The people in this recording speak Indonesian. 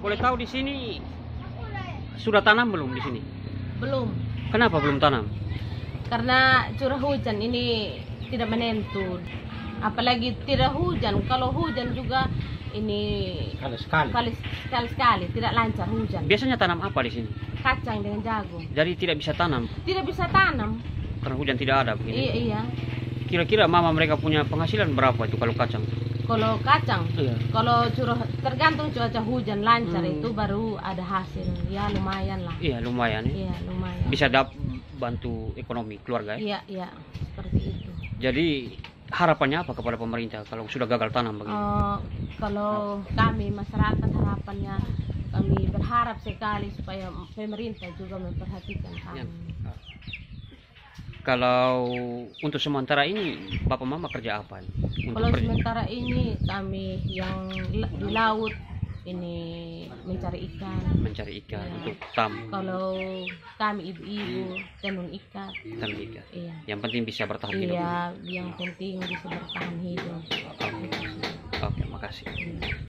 Boleh tahu di sini sudah tanam belum di sini? Belum. Kenapa belum tanam? Karena curah hujan ini tidak menentu. Apalagi tidak hujan. Kalau hujan juga ini sekali-sekali tidak lancar hujan. Biasanya tanam apa di sini? Kacang dengan jagung. Jadi tidak bisa tanam? Tidak bisa tanam. Karena hujan tidak ada begini. Iya. Kira-kira mama mereka punya penghasilan berapa itu kalau kacang? Kalau kacang, iya. Kalau curah tergantung cuaca hujan lancar itu baru ada hasil, ya lumayan lah. Iya lumayan. Ya? Iya lumayan. Bisa bantu ekonomi keluarga ya? Iya seperti itu. Jadi harapannya apa kepada pemerintah kalau sudah gagal tanam begini? Kalau kami masyarakat harapannya kami berharap sekali supaya pemerintah juga memperhatikan kami. Ya. Kalau untuk sementara ini, Bapak Mama kerja apa? Kalau sementara ini kami yang di laut ini mencari ikan. Mencari ikan ya. Untuk tamu. Kalau kami ibu-ibu tenun ikat. Tenun ikat. Iya. Yang penting bisa bertahan hidup. Iya, yang penting bisa bertahan hidup. Oke, makasih.